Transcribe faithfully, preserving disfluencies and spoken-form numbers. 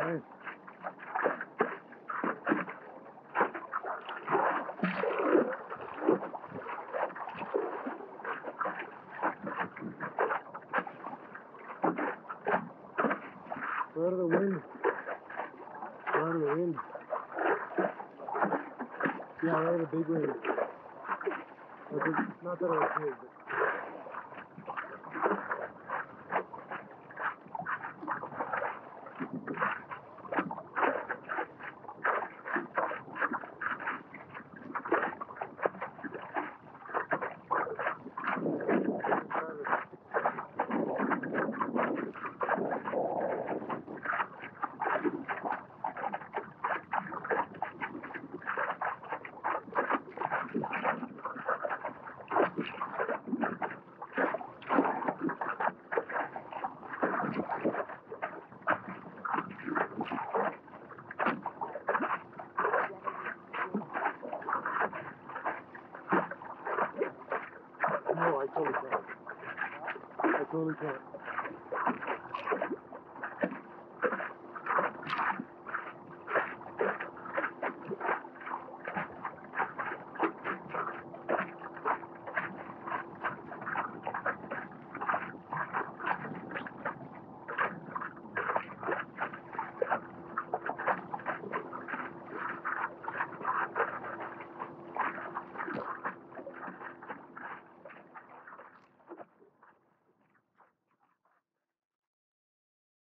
Where the wind? Where the wind? Yeah, where the big wind? Not that I was here, but. No, I totally can't. I totally can't.